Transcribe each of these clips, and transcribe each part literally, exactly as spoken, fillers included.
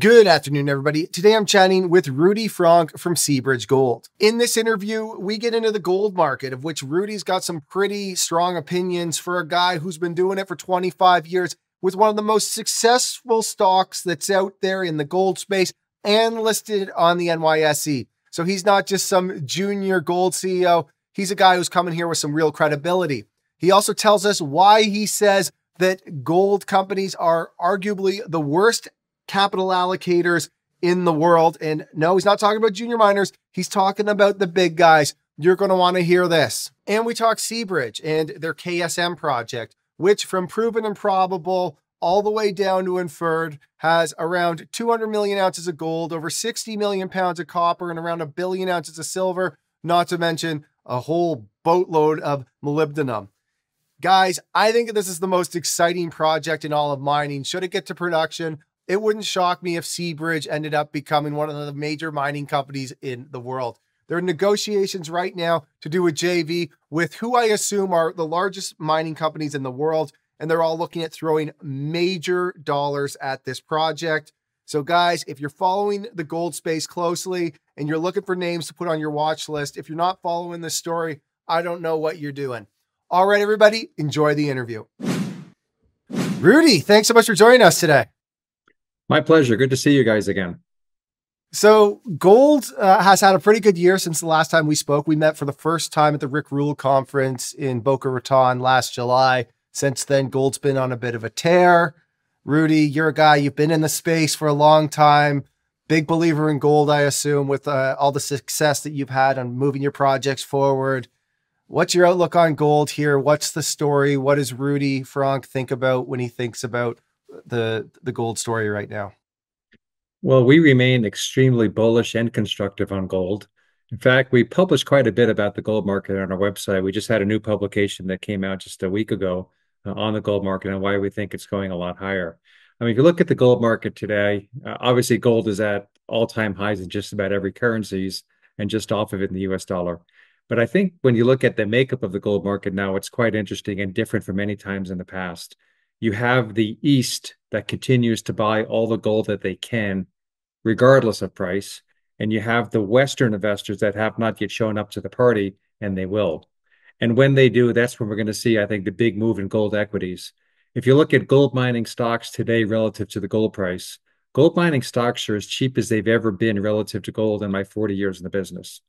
Good afternoon, everybody. Today I'm chatting with Rudi Fronk from Seabridge Gold. In this interview, we get into the gold market, of which Rudi's got some pretty strong opinions for a guy who's been doing it for twenty-five years with one of the most successful stocks that's out there in the gold space and listed on the N Y S E. So he's not just some junior gold C E O. He's a guy who's coming here with some real credibility. He also tells us why he says that gold companies are arguably the worst capital allocators in the world. And no, he's not talking about junior miners. He's talking about the big guys. You're going to want to hear this. And we talk Seabridge and their K S M project, which from proven and probable all the way down to inferred has around two hundred million ounces of gold, over sixty million pounds of copper, and around a billion ounces of silver, not to mention a whole boatload of molybdenum. Guys, I think this is the most exciting project in all of mining. Should it get to production, it wouldn't shock me if Seabridge ended up becoming one of the major mining companies in the world. There are negotiations right now to do a J V with who I assume are the largest mining companies in the world, and they're all looking at throwing major dollars at this project. So guys, if you're following the gold space closely and you're looking for names to put on your watch list, if you're not following this story, I don't know what you're doing. All right, everybody, enjoy the interview. Rudi, thanks so much for joining us today. My pleasure. Good to see you guys again. So gold uh, has had a pretty good year since the last time we spoke. We met for the first time at the Rick Rule conference in Boca Raton last July. Since then, gold's been on a bit of a tear. Rudi, you're a guy, you've been in the space for a long time. Big believer in gold, I assume, with uh, all the success that you've had on moving your projects forward. What's your outlook on gold here? What's the story? What does Rudi Fronk think about when he thinks about the the gold story right now? Well, we remain extremely bullish and constructive on gold. In fact, we published quite a bit about the gold market on our website. We just had a new publication that came out just a week ago uh, on the gold market and why we think it's going a lot higher. I mean, if you look at the gold market today, uh, obviously gold is at all-time highs in just about every currencies and just off of it in the U S dollar. But I think when you look at the makeup of the gold market now, it's quite interesting and different from many times in the past. You have the East that continues to buy all the gold that they can, regardless of price. And you have the Western investors that have not yet shown up to the party, and they will. And when they do, that's when we're going to see, I think, the big move in gold equities. If you look at gold mining stocks today relative to the gold price, gold mining stocks are as cheap as they've ever been relative to gold in my forty years in the business.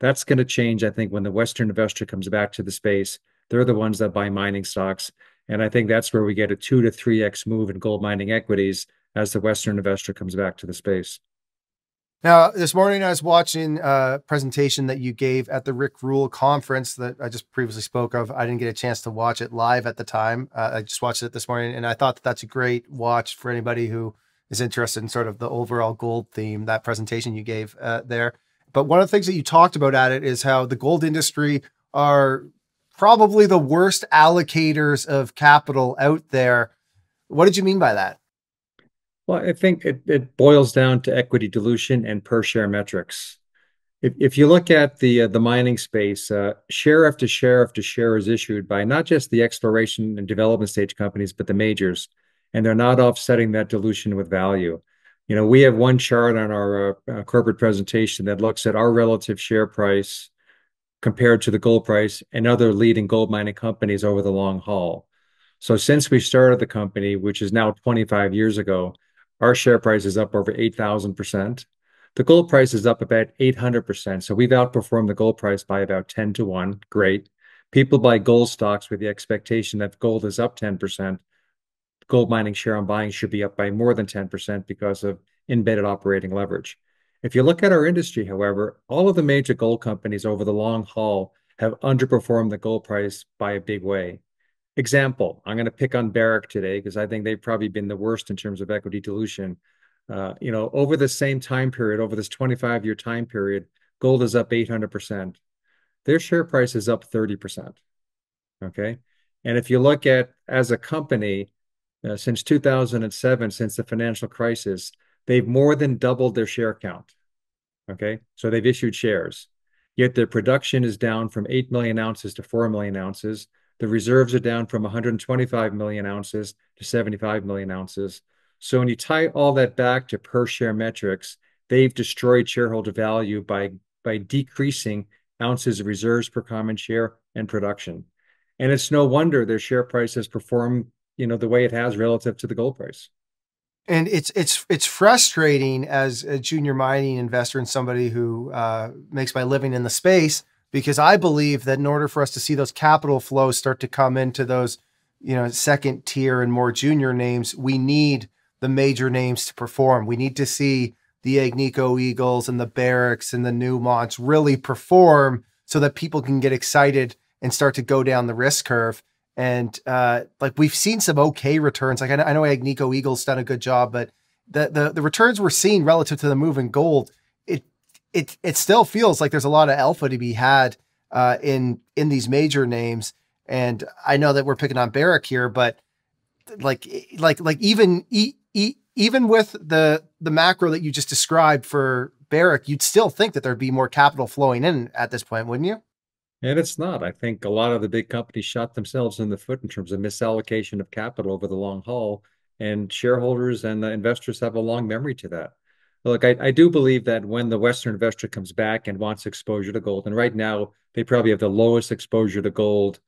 That's going to change, I think, when the Western investor comes back to the space. They're the ones that buy mining stocks. And I think that's where we get a two to three X move in gold mining equities as the Western investor comes back to the space. Now, this morning I was watching a presentation that you gave at the Rick Rule conference that I just previously spoke of. I didn't get a chance to watch it live at the time. Uh, I just watched it this morning, and I thought that that's a great watch for anybody who is interested in sort of the overall gold theme, that presentation you gave uh, there. But one of the things that you talked about at it is how the gold industry are probably the worst allocators of capital out there. What did you mean by that? Well, I think it, it boils down to equity dilution and per share metrics. If, if you look at the uh, the mining space, uh, share after share after share is issued by not just the exploration and development stage companies, but the majors, and they're not offsetting that dilution with value. You know, we have one chart on our uh, corporate presentation that looks at our relative share price compared to the gold price and other leading gold mining companies over the long haul. So since we started the company, which is now twenty-five years ago, our share price is up over eight thousand percent. The gold price is up about eight hundred percent. So we've outperformed the gold price by about ten to one. Great. People buy gold stocks with the expectation that gold is up ten percent. Gold mining share on buying should be up by more than ten percent because of embedded operating leverage. If you look at our industry, however, all of the major gold companies over the long haul have underperformed the gold price by a big way. Example, I'm going to pick on Barrick today because I think they've probably been the worst in terms of equity dilution. Uh, you know, over the same time period, over this twenty-five year time period, gold is up eight hundred percent. Their share price is up thirty percent. Okay. And if you look at as a company, uh, since two thousand seven, since the financial crisis, they've more than doubled their share count, okay? So they've issued shares, yet their production is down from eight million ounces to four million ounces. The reserves are down from one hundred twenty-five million ounces to seventy-five million ounces. So when you tie all that back to per share metrics, they've destroyed shareholder value by, by decreasing ounces of reserves per common share and production. And it's no wonder their share price has performed, you know, the way it has relative to the gold price. And it's it's it's frustrating as a junior mining investor and somebody who uh, makes my living in the space, because I believe that in order for us to see those capital flows start to come into those, you know, second tier and more junior names, we need the major names to perform. We need to see the Agnico Eagles and the Barricks and the Newmonts really perform so that people can get excited and start to go down the risk curve. And uh, like we've seen some okay returns. Like I know, I know Agnico Eagle's done a good job, but the, the the returns we're seeing relative to the move in gold, it it it still feels like there's a lot of alpha to be had uh, in in these major names. And I know that we're picking on Barrick here, but like like like even e, e, even with the the macro that you just described for Barrick, you'd still think that there'd be more capital flowing in at this point, wouldn't you? And it's not. I think a lot of the big companies shot themselves in the foot in terms of misallocation of capital over the long haul, and shareholders and the investors have a long memory to that. Look, I, I do believe that when the Western investor comes back and wants exposure to gold, and right now they probably have the lowest exposure to gold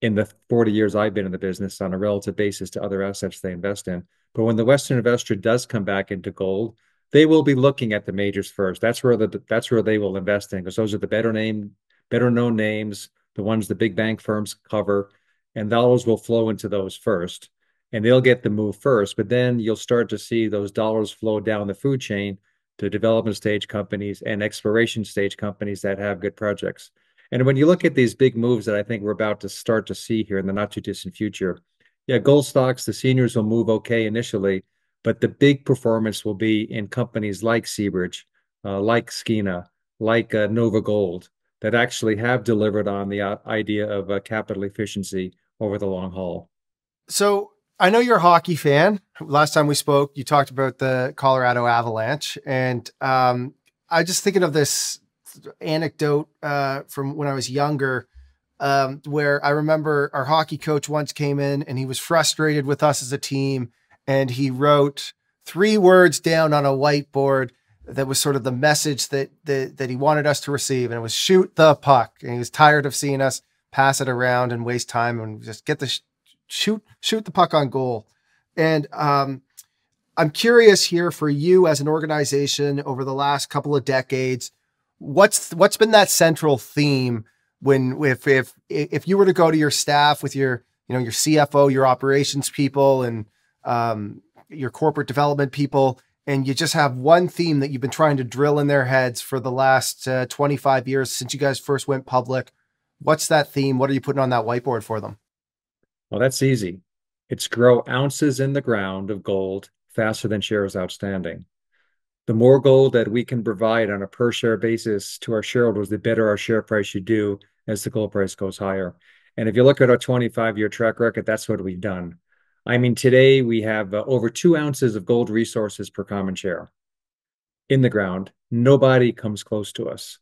in the forty years I've been in the business on a relative basis to other assets they invest in. But when the Western investor does come back into gold, they will be looking at the majors first. That's where the that's where they will invest in, because those are the better name better known names, the ones the big bank firms cover, and dollars will flow into those first, and they'll get the move first. But then you'll start to see those dollars flow down the food chain to development stage companies and exploration stage companies that have good projects. And when you look at these big moves that I think we're about to start to see here in the not too distant future, yeah, gold stocks, the seniors will move okay initially, but the big performance will be in companies like Seabridge, uh, like Skeena, like uh, Nova Gold, that actually have delivered on the idea of uh, capital efficiency over the long haul. So I know you're a hockey fan. Last time we spoke, you talked about the Colorado Avalanche. And um, I just thinking of this anecdote uh, from when I was younger, um, where I remember our hockey coach once came in and he was frustrated with us as a team. And he wrote three words down on a whiteboard that was sort of the message that, that, that he wanted us to receive. And it was shoot the puck. And he was tired of seeing us pass it around and waste time and just get the sh shoot, shoot the puck on goal. And um, I'm curious here for you as an organization over the last couple of decades, what's, what's been that central theme when, if, if, if you were to go to your staff with your, you know, your C F O, your operations people and um, your corporate development people, and you just have one theme that you've been trying to drill in their heads for the last uh, twenty-five years since you guys first went public, what's that theme? What are you putting on that whiteboard for them? Well, that's easy. It's grow ounces in the ground of gold faster than shares outstanding. The more gold that we can provide on a per share basis to our shareholders, the better our share price should do as the gold price goes higher. And if you look at our twenty-five year track record, that's what we've done. I mean, today we have uh, over two ounces of gold resources per common share in the ground. Nobody comes close to us.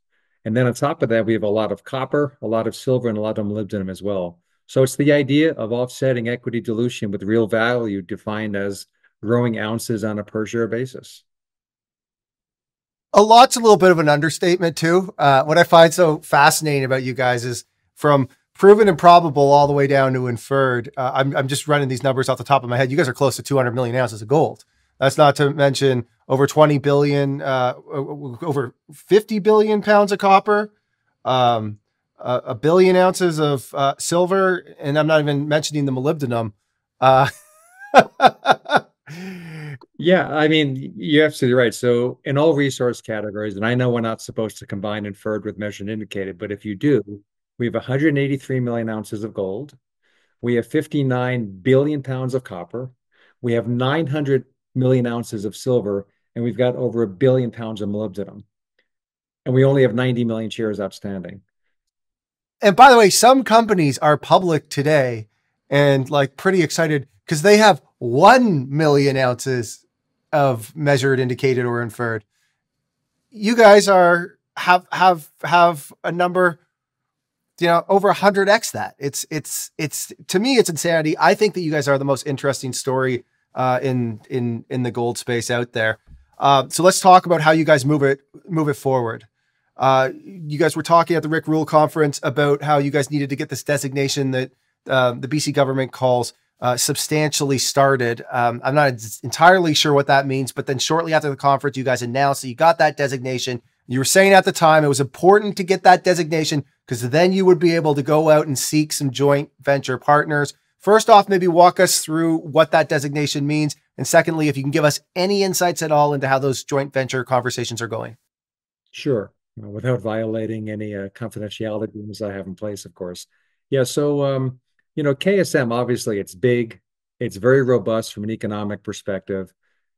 And then on top of that, we have a lot of copper, a lot of silver, and a lot of molybdenum as well. So it's the idea of offsetting equity dilution with real value defined as growing ounces on a per share basis. A lot's a little bit of an understatement too. Uh, what I find so fascinating about you guys is from proven and probable all the way down to inferred. Uh, I'm, I'm just running these numbers off the top of my head. You guys are close to two hundred million ounces of gold. That's not to mention over twenty billion, uh, over fifty billion pounds of copper, um, a, a billion ounces of uh, silver, and I'm not even mentioning the molybdenum. Uh, yeah, I mean, you're absolutely right. So in all resource categories, and I know we're not supposed to combine inferred with measured and indicated, but if you do, we have one hundred eighty-three million ounces of gold. We have fifty-nine billion pounds of copper. We have nine hundred million ounces of silver, and we've got over a billion pounds of molybdenum. And we only have ninety million shares outstanding. And by the way, some companies are public today and like pretty excited because they have one million ounces of measured, indicated, or inferred. You guys are have, have, have a number, you know, over one hundred X that. It's, it's, it's, to me, it's insanity. I think that you guys are the most interesting story uh, in in in the gold space out there. Uh, so let's talk about how you guys move it move it forward. Uh, you guys were talking at the Rick Rule conference about how you guys needed to get this designation that uh, the B C government calls uh, substantially started. Um, I'm not entirely sure what that means, but then shortly after the conference, you guys announced that you got that designation. You were saying at the time it was important to get that designation because then you would be able to go out and seek some joint venture partners. First off, maybe walk us through what that designation means. And secondly, if you can give us any insights at all into how those joint venture conversations are going. Sure. Without violating any uh, confidentiality agreements I have in place, of course. Yeah, so, um, you know, K S M, obviously, it's big. It's very robust from an economic perspective.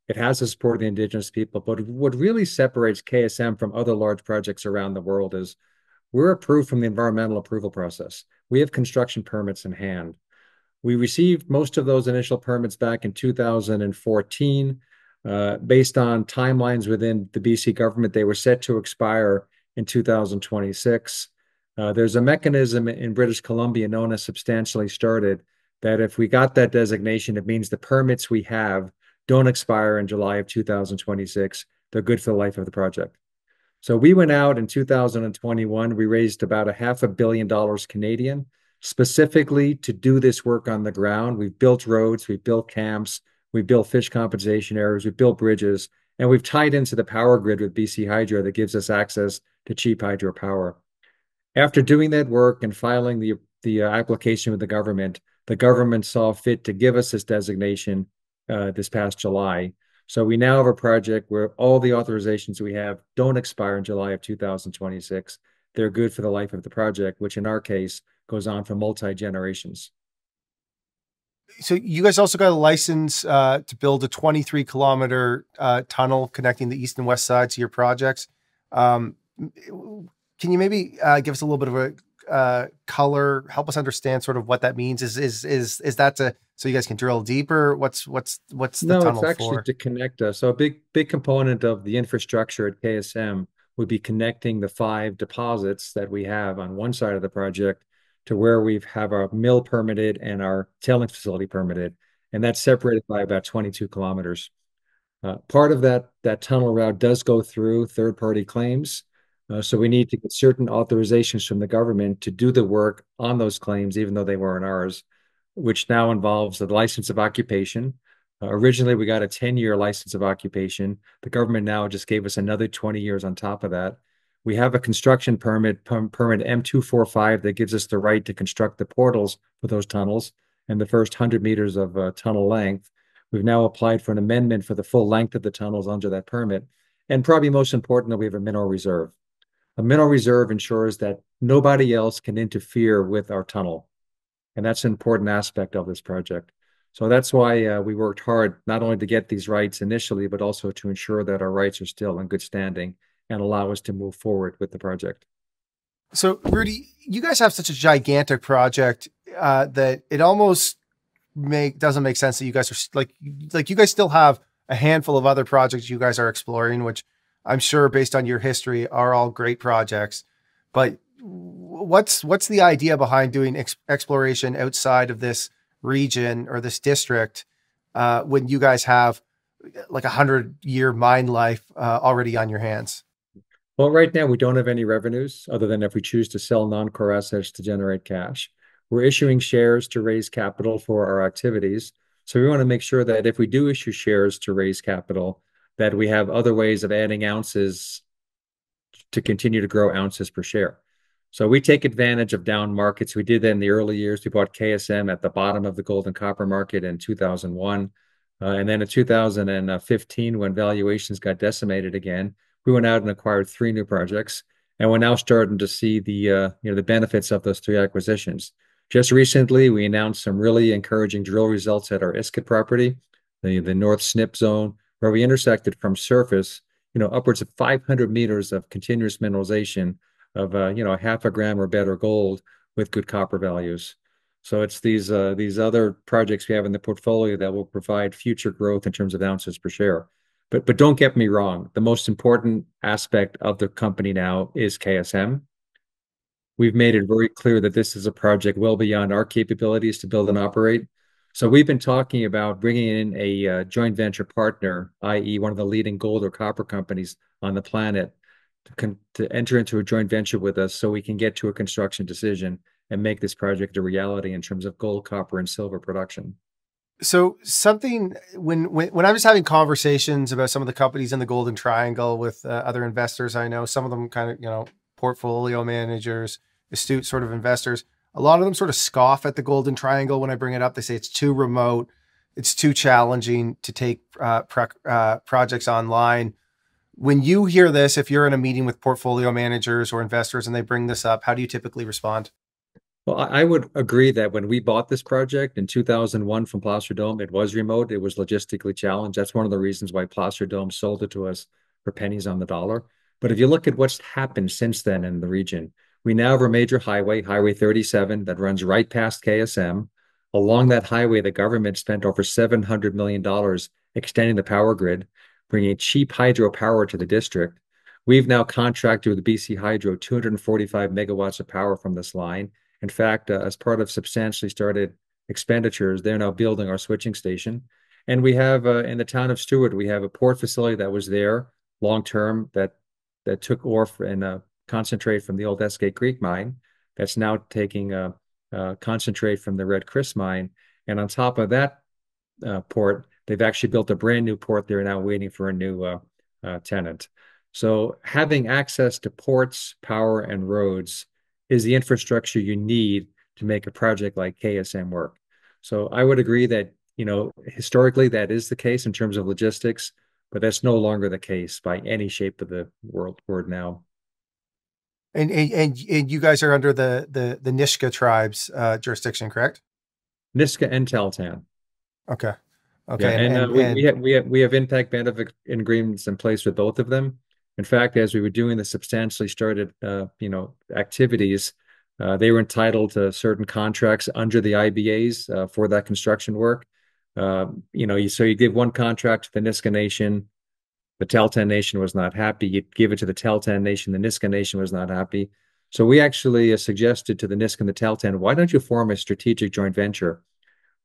It has the support of the indigenous people. But what really separates K S M from other large projects around the world is we're approved from the environmental approval process. We have construction permits in hand. We received most of those initial permits back in two thousand fourteen. Uh, based on timelines within the B C government, they were set to expire in two thousand twenty-six. Uh, there's a mechanism in British Columbia known as substantially started that if we got that designation, it means the permits we have don't expire in July of two thousand twenty-six. They're good for the life of the project. So we went out in two thousand twenty-one, we raised about a half a billion dollars Canadian specifically to do this work on the ground. We've built roads, we've built camps, we've built fish compensation areas, we've built bridges, and we've tied into the power grid with B C Hydro that gives us access to cheap hydropower. After doing that work and filing the, the application with the government, the government saw fit to give us this designation uh, this past July. So we now have a project where all the authorizations we have don't expire in July of two thousand twenty-six. They're good for the life of the project, which in our case goes on for multi-generations. So you guys also got a license uh, to build a twenty-three kilometer uh, tunnel connecting the east and west sides to your projects. Um, can you maybe uh, give us a little bit of a uh, color, help us understand sort of what that means? Is is is is that to so you guys can drill deeper? What's what's what's the no, tunnel for? No, it's actually for? to connect us. So a big big component of the infrastructure at K S M would be connecting the five deposits that we have on one side of the project to where we have our mill permitted and our tailings facility permitted. And that's separated by about twenty-two kilometers. Uh, part of that, that tunnel route does go through third-party claims. Uh, so we need to get certain authorizations from the government to do the work on those claims, even though they weren't ours, which now involves the license of occupation. Uh, originally, we got a ten-year license of occupation. The government now just gave us another twenty years on top of that. We have a construction permit, permit M two forty-five, that gives us the right to construct the portals for those tunnels and the first one hundred meters of uh, tunnel length. We've now applied for an amendment for the full length of the tunnels under that permit. And probably most important, that we have a mineral reserve. A mineral reserve ensures that nobody else can interfere with our tunnel. And that's an important aspect of this project. So that's why uh, we worked hard, not only to get these rights initially, but also to ensure that our rights are still in good standing and allow us to move forward with the project. So, Rudi, you guys have such a gigantic project uh, that it almost make doesn't make sense that you guys are like like you guys still have a handful of other projects you guys are exploring, which I'm sure, based on your history, are all great projects. But what's what's the idea behind doing ex exploration outside of this region or this district uh, when you guys have like a hundred year mine life uh, already on your hands? Well, right now, we don't have any revenues other than if we choose to sell non-core assets to generate cash. We're issuing shares to raise capital for our activities. So we want to make sure that if we do issue shares to raise capital, that we have other ways of adding ounces to continue to grow ounces per share. So we take advantage of down markets. We did that in the early years. We bought K S M at the bottom of the gold and copper market in two thousand one. Uh, and then in two thousand fifteen, when valuations got decimated again, we went out and acquired three new projects, and we're now starting to see the uh, you know the benefits of those three acquisitions. Just recently, we announced some really encouraging drill results at our Iskut property, the the North Snip zone, where we intersected from surface, you know, upwards of five hundred meters of continuous mineralization of uh, you know half a gram or better gold with good copper values. So it's these uh, these other projects we have in the portfolio that will provide future growth in terms of ounces per share. But, but don't get me wrong, the most important aspect of the company now is K S M. We've made it very clear that this is a project well beyond our capabilities to build and operate. So we've been talking about bringing in a uh, joint venture partner, that is one of the leading gold or copper companies on the planet, to, con to enter into a joint venture with us so we can get to a construction decision and make this project a reality in terms of gold, copper, and silver production. So something, when, when, when I was having conversations about some of the companies in the Golden Triangle with uh, other investors, I know some of them kind of, you know, portfolio managers, astute sort of investors, a lot of them sort of scoff at the Golden Triangle when I bring it up. They say it's too remote, it's too challenging to take uh, pro uh, projects online. When you hear this, if you're in a meeting with portfolio managers or investors and they bring this up, how do you typically respond? Well, I would agree that when we bought this project in two thousand one from Placer Dome, it was remote. It was logistically challenged. That's one of the reasons why Placer Dome sold it to us for pennies on the dollar. But if you look at what's happened since then in the region, we now have a major highway, Highway thirty-seven, that runs right past K S M. Along that highway, the government spent over seven hundred million dollars extending the power grid, bringing cheap hydro power to the district. We've now contracted with B C Hydro two hundred forty-five megawatts of power from this line. In fact, uh, as part of substantially started expenditures, they're now building our switching station. And we have, uh, in the town of Stewart, we have a port facility that was there long-term that, that took ore and uh, concentrate from the old Eskay Creek mine that's now taking uh, uh, concentrate from the Red Chris mine. And on top of that uh, port, they've actually built a brand new port. They're now waiting for a new uh, uh, tenant. So having access to ports, power, and roads is the infrastructure you need to make a project like K S M work. So I would agree that, you know, historically that is the case in terms of logistics, but that's no longer the case by any shape of the world word now. And, and and you guys are under the the, the Nishka tribe's uh, jurisdiction, correct? Nishka and Tahltan. Okay. Okay. Yeah, and, and, uh, and we, we have we have we have impact benefit agreements in place with both of them. In fact, as we were doing the substantially started, uh, you know, activities, uh, they were entitled to certain contracts under the I B As uh, for that construction work. Uh, you know, you, so you give one contract to the Nisga'a Nation. The Tahltan Nation was not happy. You give it to the Tahltan Nation. The Nisga'a Nation was not happy. So we actually uh, suggested to the Nisga'a and the Tahltan, why don't you form a strategic joint venture?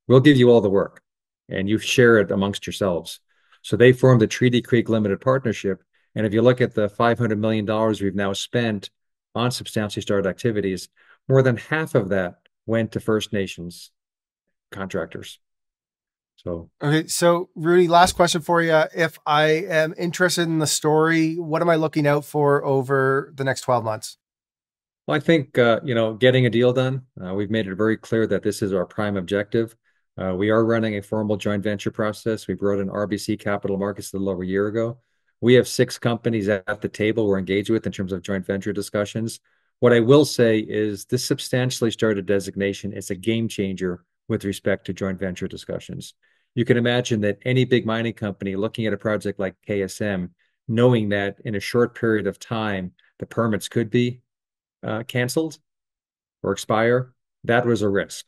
We'll give you all the work, and you share it amongst yourselves. So they formed the Treaty Creek Limited Partnership. And if you look at the five hundred million dollars we've now spent on substantially started activities, more than half of that went to First Nations contractors. So, okay. So Rudi, last question for you. If I am interested in the story, what am I looking out for over the next twelve months? Well, I think, uh, you know, getting a deal done. Uh, we've made it very clear that this is our prime objective. Uh, we are running a formal joint venture process. We brought in R B C Capital Markets a little over a year ago. We have six companies at the table we're engaged with in terms of joint venture discussions. What I will say is this substantially started designation is a game changer with respect to joint venture discussions. You can imagine that any big mining company looking at a project like K S M, knowing that in a short period of time, the permits could be uh, canceled or expire, that was a risk.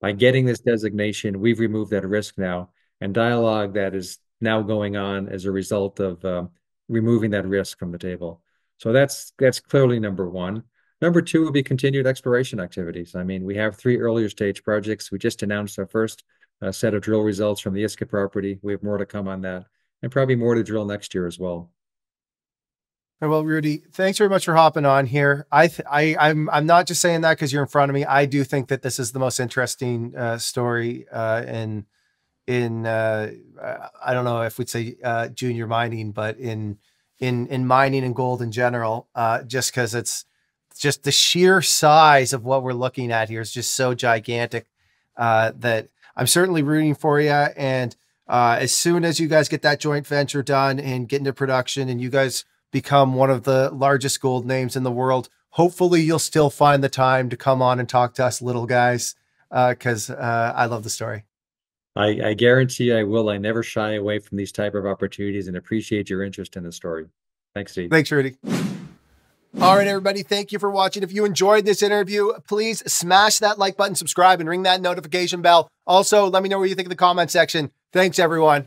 By getting this designation, we've removed that risk now, and dialogue that is now going on as a result of uh, removing that risk from the table. So that's that's clearly number one. Number two will be continued exploration activities. I mean, we have three earlier stage projects. We just announced our first uh, set of drill results from the Iskut property. We have more to come on that, and probably more to drill next year as well. Well, Rudi, thanks very much for hopping on here. I th I I'm I'm not just saying that because you're in front of me. I do think that this is the most interesting uh, story uh, in. in, uh, I don't know if we'd say, uh, junior mining, but in, in, in mining and gold in general, uh, just cause it's just the sheer size of what we're looking at here is just so gigantic, uh, that I'm certainly rooting for you. And, uh, as soon as you guys get that joint venture done and get into production and you guys become one of the largest gold names in the world, hopefully you'll still find the time to come on and talk to us little guys. Uh, cause, uh, I love the story. I, I guarantee I will. I never shy away from these type of opportunities and appreciate your interest in the story. Thanks, Steve. Thanks, Rudi. All right, everybody. Thank you for watching. If you enjoyed this interview, please smash that like button, subscribe, and ring that notification bell. Also, let me know what you think in the comment section. Thanks, everyone.